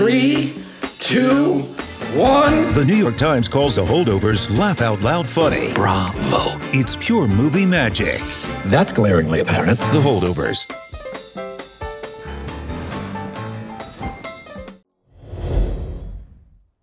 3, 2, 1. The New York Times calls The Holdovers laugh out loud funny. Bravo. It's pure movie magic. That's glaringly apparent. The Holdovers.